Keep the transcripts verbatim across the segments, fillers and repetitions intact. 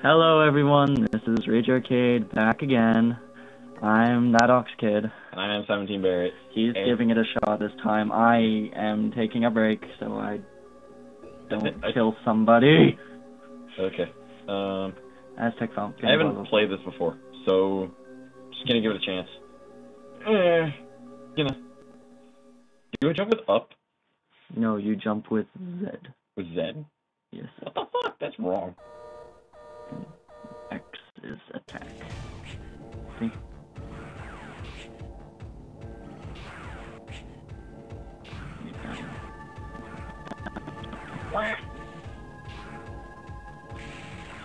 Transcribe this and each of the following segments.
Hello everyone, this is Rage Arcade, back again. I'm That Awks Kid. And I am seventeen Barrett. He's and giving it a shot this time. I am taking a break, so I don't I, kill somebody. Okay. Um, Aztec Funk. I haven't puzzles. played this before, so just gonna give it a chance. Eh, you know. Do I jump with up? No, you jump with Z. With Z? Yes. What the fuck? That's wrong. X is attack. See?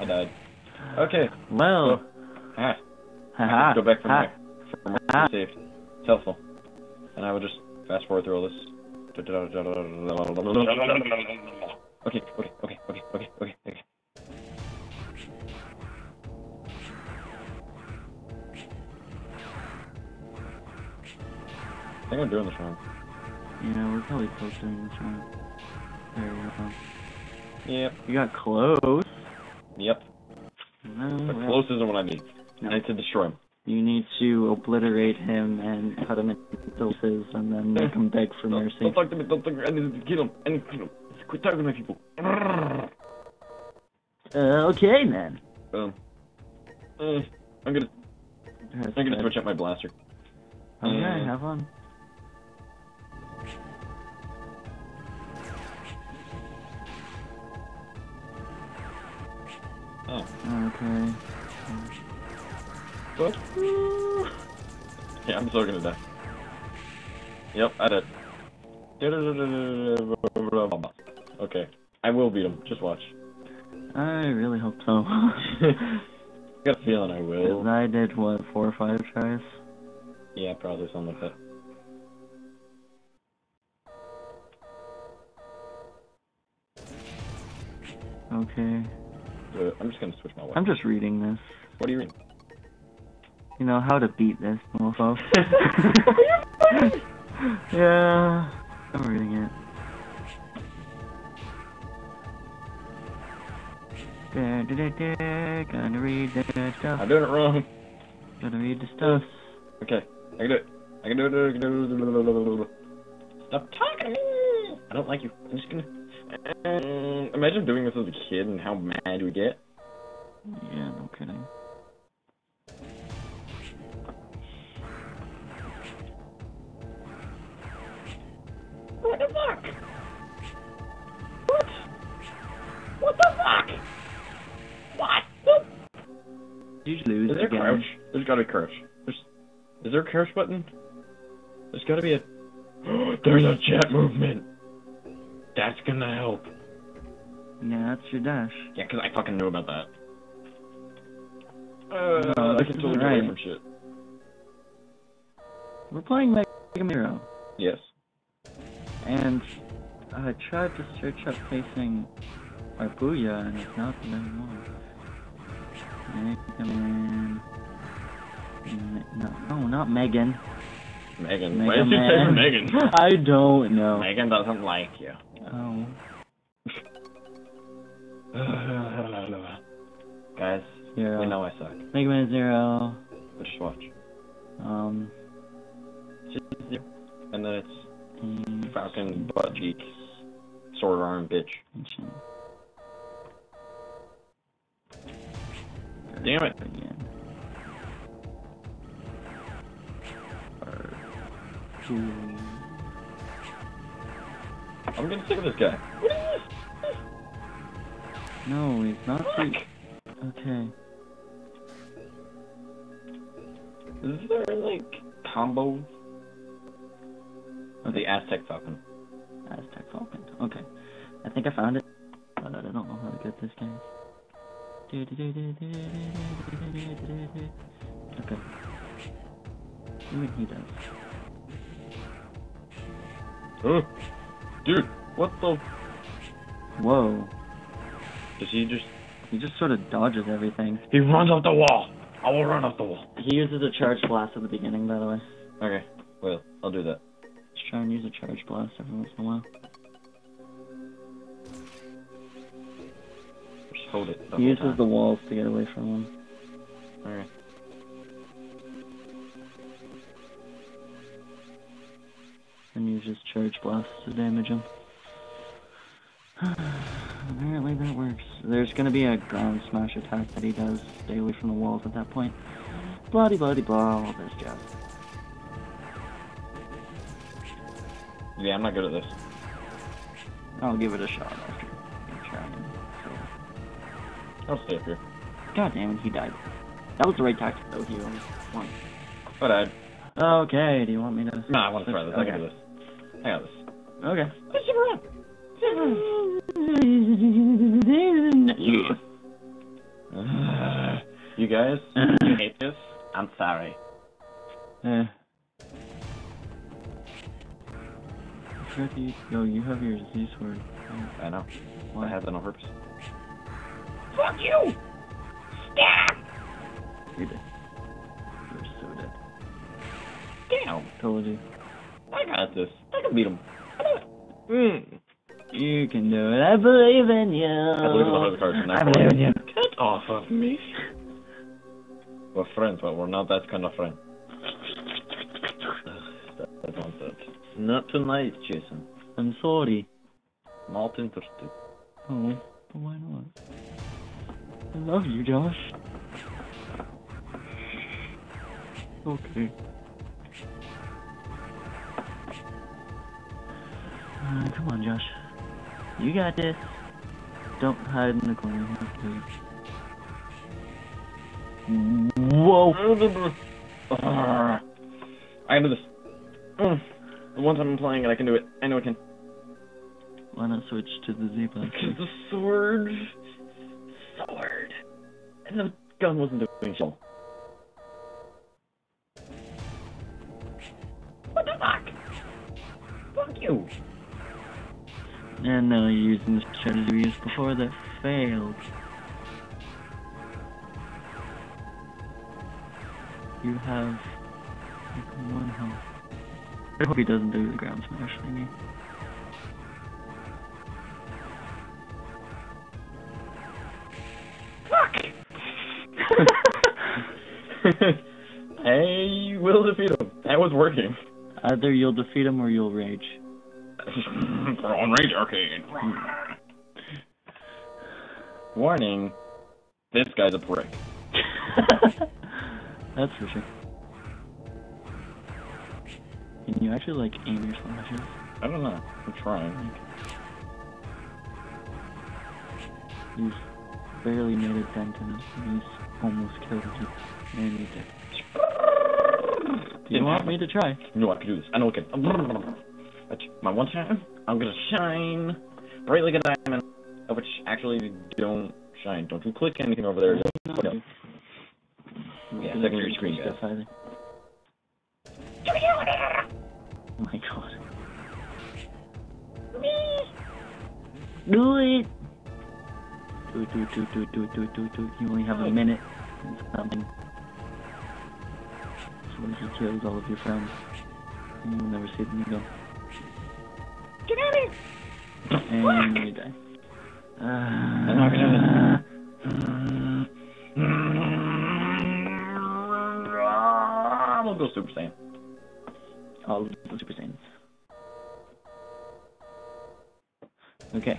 I died. Okay. Well. So, ah. Ha-ha. Go back from ha. there. From where I saved. It's helpful. And I will just fast forward through all this. Okay, okay, okay, okay, okay, okay, okay. I think I'm doing this wrong. Yeah, we're probably close to doing this wrong. There we go. Yep. You got close. Yep. Well, but well. Close isn't what I need. No. I need to destroy him. You need to obliterate him and cut him into pieces and then make him beg for mercy. Don't talk to me, don't talk to me, I need to kill him, I need to kill him. Quit talking to my people. Uh, okay, man. Boom. Uh, I'm gonna... That's I'm gonna good. switch up my blaster. Okay, uh, have fun. Oh. Okay. What? Yeah, I'm still gonna die. Yep, I did. Okay. I will beat him. Just watch. I really hope so. I got a feeling I will. I did, what, four or five tries? Yeah, probably something like that. Okay. I'm just gonna switch my weapon. I'm just reading this. What are you reading? You know, how to beat this, mofo. Yeah, I'm reading it. Da, da, da, da, gonna read the stuff. I'm doing it wrong. Gonna read the stuff. Okay, I can do it. I can do it. I can do it. Stop talking. I don't like you. I'm just gonna. Um, imagine doing this as a kid and how mad we get. Yeah, no kidding. What the fuck? What? What the fuck? What the? Did you lose? Is there a crouch? There's gotta be a crouch. There's. Is there a crouch button? There's gotta be a. There's a jet movement. That's gonna help. Yeah, that's your dash. Yeah, cause I fucking knew about that. Uh, no, I can totally get away from shit. We're playing Mega Man Zero. Yes. And I uh, tried to search up facing Arbuya, and it's not the main one. Mega Man. No, no, not Megan. Megan. Mega Why did you say for Megan? I don't know. Megan doesn't like you. Oh. Guys, Zero. We know I suck. Mega Man Zero. Let's just watch. Um. Zero. And then it's mm. Falcon butt cheeks, sword arm bitch. Damn it. Again. I'm getting sick of this guy. What is this? No, he's not sick. Okay. Is there, like, combos? Okay. The Aztec Falcon. Aztec Falcon, okay. I think I found it, but I don't know how good this game is. Okay. Even he does. Oh, dude, what the? Whoa. Does he just... He just sort of dodges everything. He runs off the wall! I will run off the wall. He uses a charge blast at the beginning, by the way. Okay, well, I'll do that. Let's try and use a charge blast every once in a while. There's hold it the He uses time. the walls to get away from him. Alright. And uses charge blasts to damage him. Apparently that works. There's gonna be a ground smash attack that he does. Stay away from the walls at that point. Bloody bloody blah, all this jazz. Yeah, I'm not good at this. I'll give it a shot after trying. So. I'll stay up here. God damn it, he died. That was the right tactic though, he only won. I died. Okay, do you want me to... Nah, I want to try this. Okay. I can do this. I got this. Okay. Let's jump around. Uh, you guys, you hate this? I'm sorry. Eh. You, yo, you have your Z-Sword. I know. Why? I had that on purpose. Fuck you! Stop! You're dead. You're so dead. Damn! Told you. I got this. I can beat him. I do it. Mm. You can do it. I believe in you. I believe in the other person. I believe in you. Get off of me. We're friends, but we're not that kind of friend. That's nonsense. Not tonight, Jason. I'm sorry. Not interested. Oh, but why not? I love you, Josh. Okay. Uh, come on, Josh. You got this. Don't hide in the corner, please. Whoa! I can do this. Once I'm playing it, I can do it. I know I can. Why not switch to the Z-Black? Because the sword... Sword... And the gun wasn't doing shit. What the fuck? Fuck you! And now you're using the strategy we used before that failed. You have... like one health. I hope he doesn't do the ground smash thingy. Fuck! I will defeat him. That was working. Either you'll defeat him or you'll rage. We're on Rage Arcade. Warning, this guy's a prick. That's for sure. Can you actually, like, aim your slashes? I don't know. I'm trying. Like, you've barely made a dent in it. He's almost killed you. And you did. Do you want me to try? No, I can do this. I know I can. My one time, I'm gonna shine bright like a diamond. Which, actually, don't shine. Don't you click anything over there. No. no. Yeah, secondary screen, guys. Oh my god. Me! Do it! Do it, do it, do it, do it, do it, do it, do it, do it. You only have a minute and something. So once you kill all of your friends, and you'll never see them again. Get out of here! And you die. Uh, I'm not gonna I'm gonna go Super Saiyan. All of the Super Saiyans. Okay.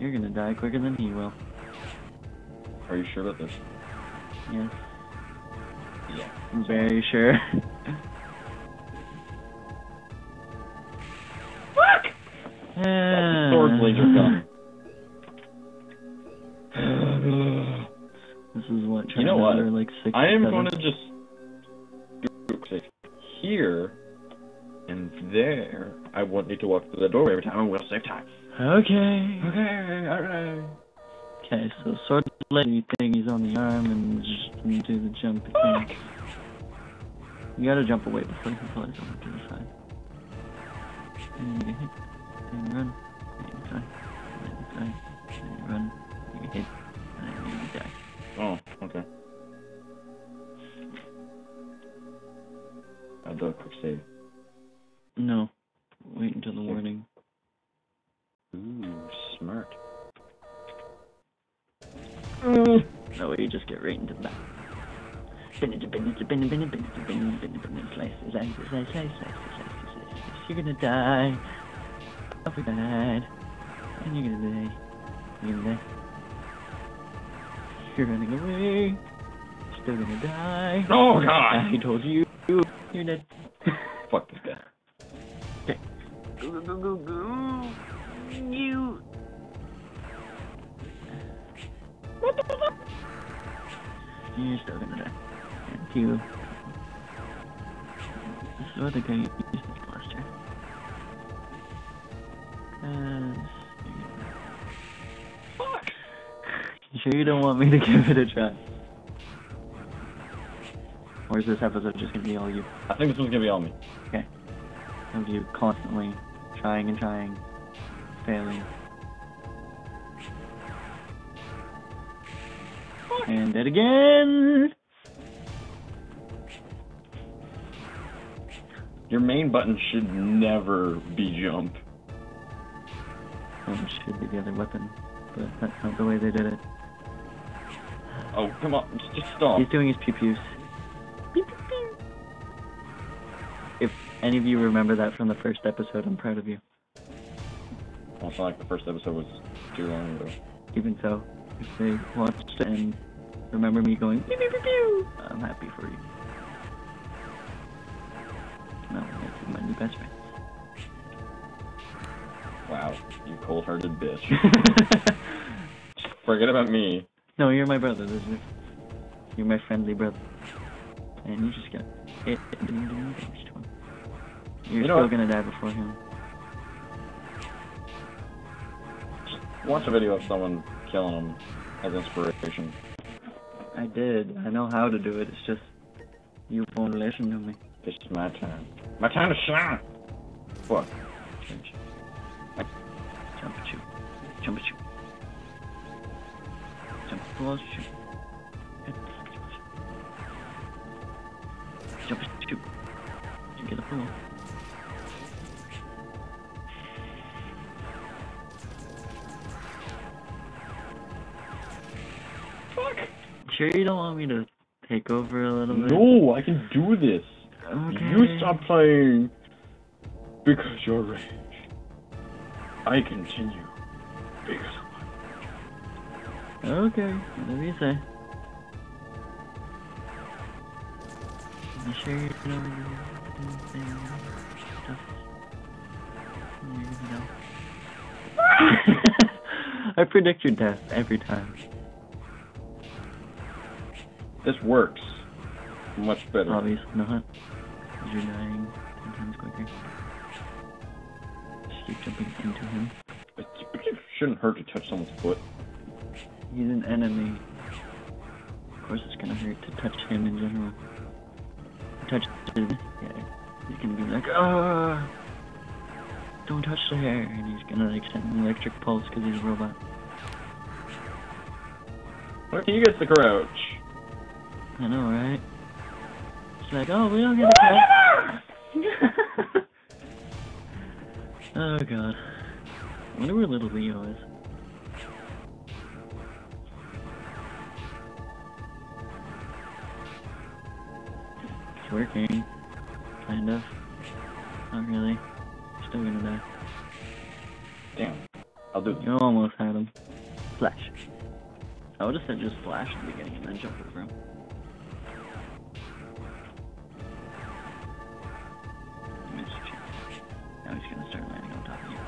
You're gonna die quicker than he will. Are you sure about this? Yes. Yeah. I'm very sure. Fuck! That's the sword laser gun. This is what China, you know what? Or like six I am gonna just here and there. I won't need to walk through the doorway every time. I will save time. Okay. Okay. Alright. Okay, so sword lady thing is on the arm and just do the jump again. You gotta jump away before you can pull it over to the side. And you get hit. And you run. And you die. And you die. And you run. And you get hit. And you die. Oh, okay. I'll do a quick save. No. Wait until the warning. Ooh, smart. Mm. No, you just get right into the back. Spin it, spin it, spin it, spin it, spin it, spin it, spin it, spin it, slice, slice, slice, slice, slice, slice. You're gonna die. Oh, we died. And you're gonna die. You're gonna die. You're running away. Still gonna die. Oh god! I told you. You're dead. Fuck this guy. Okay. Go, go, go, go. You. What the fuck? You're still gonna die. And you. This is what the guy used this monster. Uh. Fuck! You sure you don't want me to give it a try? Or is this episode just gonna be all you? I think this one's gonna be all me. Okay. Of you constantly trying and trying, failing. And dead again! Your main button should never be jump. It should be the other weapon, but that's not the way they did it. Oh, come on, just, just stop. He's doing his pew pews. If any of you remember that from the first episode, I'm proud of you. I feel like the first episode was too long ago. Even so, if they watched and remember me going pew pew pew pew, I'm happy for you. No, that's my new best friend. Wow, you cold-hearted bitch. Forget about me. No, you're my brother. This is, you're my friendly brother. And you just got hit and didn't do any damage to him. You're you know still what? Gonna die before him. Watch a video of someone killing him as inspiration. I did. I know how to do it. It's just you won't listen to me. It's my time. My time to shine. Fuck. Change. Jump at you. Jump at you. Jump at the walls. Jump at you. Get up the wall. Sure you don't want me to take over a little bit? No, I can do this. Okay. You stop playing because you're rage. I continue because I'm rage. Okay, whatever you say. I'm sure you don't want to do stuff. You're gonna die. I predict your death every time. This works much better. Obviously not. Because you're dying ten times quicker. Just keep jumping into him. It shouldn't hurt to touch someone's foot. He's an enemy. Of course it's gonna hurt to touch him in general. Touch him, yeah. He's gonna be like, ah! Don't touch the hair! And he's gonna like send an electric pulse because he's a robot. Where can you get the crouch? I know, right? It's like, oh, we don't get a crouch. Oh, God. I wonder where little Leo is. It's working. Kind of. Not really. Still gonna die. Damn. I'll do it. You almost had him. Flash. I would've said just flash at the beginning and then jump over him. Now he's gonna start landing on top of you.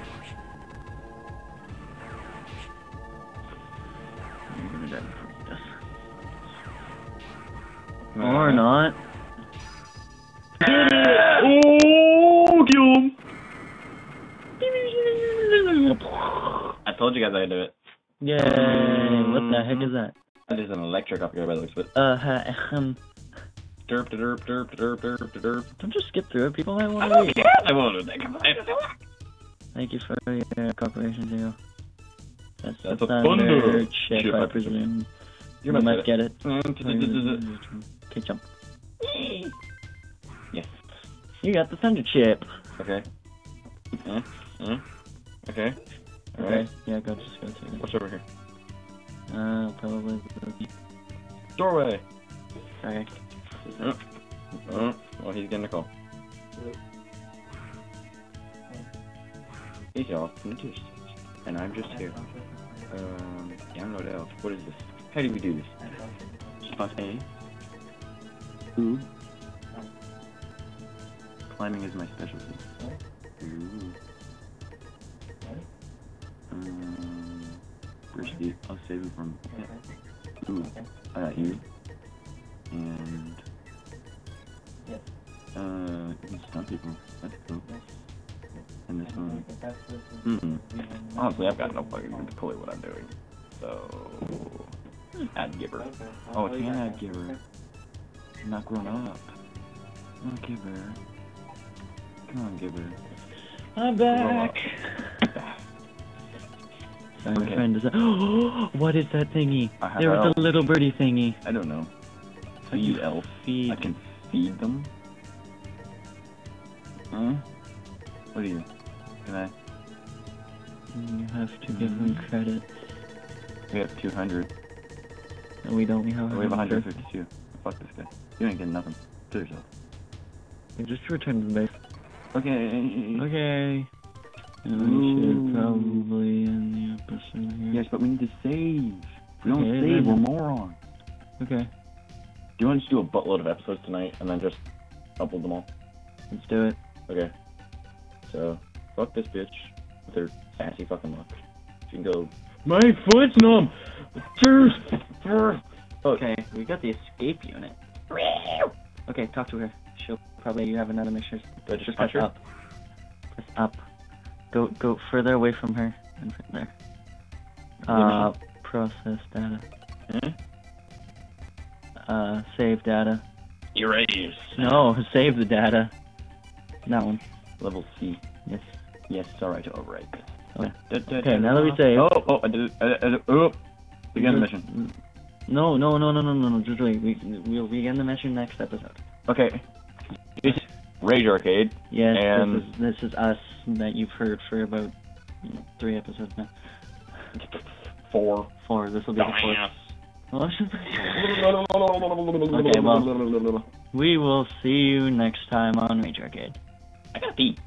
You're gonna die before he does. No, or not. Oh, kill him! I told you guys I could do it. Yay! What the heck is that? That is an electric upgrade by the looks of it. Uh huh. Um. Derp, derp, derp, derp, derp, derp. Don't just skip through it, people might want to read. I don't care! I won't do that. Thank you for your cooperation, Theo. That's, That's a Thunder Chip, I presume. You might get it. Okay, jump. Yes. You got the Thunder Chip. Okay. Okay. Okay. Alright. Yeah, go, just go to it. What's over here? Uh, probably doorway. Okay. Oh, oh, oh, he's getting a call. He's off. And I'm just here. Um, download else. What is this? How do we do this? Spot A. Ooh. Climbing is my specialty. Ooh. Um, where's the? I'll save it from. Yeah. Ooh. I got you. And. Uh, you can stun people. That's cool. And this one. Mm-mm. Honestly, I've got no fucking clue what I'm doing. So. Ad giver. Oh, it's an ad giver. I'm not grown up. Come on, giver. Come on, giver. I'm back! I'm okay. Trying to... What is that thingy? There was elf. A little birdie thingy. I don't know. Feed elf. Feed. I can feed them? Huh? What are you? Can I? You have to mm. give them credit. We have two hundred. No, we don't. We have, we have one hundred fifty-two. Fuck this guy. You ain't getting nothing. Do yourself. You just return to the base. Okay. Okay. And we should probably end the episode here. Yes, but we need to save. If we okay, don't save, we're morons. Okay. Do you want to just do a buttload of episodes tonight and then just upload them all? Let's do it. Okay. So, fuck this bitch with her sassy fucking look. She can go. My foot's numb! Okay, we got the escape unit. Okay, talk to her. She'll probably have another mission. Do I just, just press her? Up. Press up. Go go further away from her and from there. Uh, process data. Hmm? Uh, save data. Erase. No, save the data. That one. Level C. Yes. Yes, it's alright to overwrite this. Okay, okay, okay now that we save. Oh, oh, I did it. I did it. Oh! Begin the mission. No, no, no, no, no, no, no, just wait. We, we'll begin the mission next episode. Okay. It's Rage Arcade. Yes, and... this, is, this is us that you've heard for about three episodes now. Four. Four, this will be Dias. The fourth. Okay, well, we will see you next time on Rage Arcade. I gotta pee.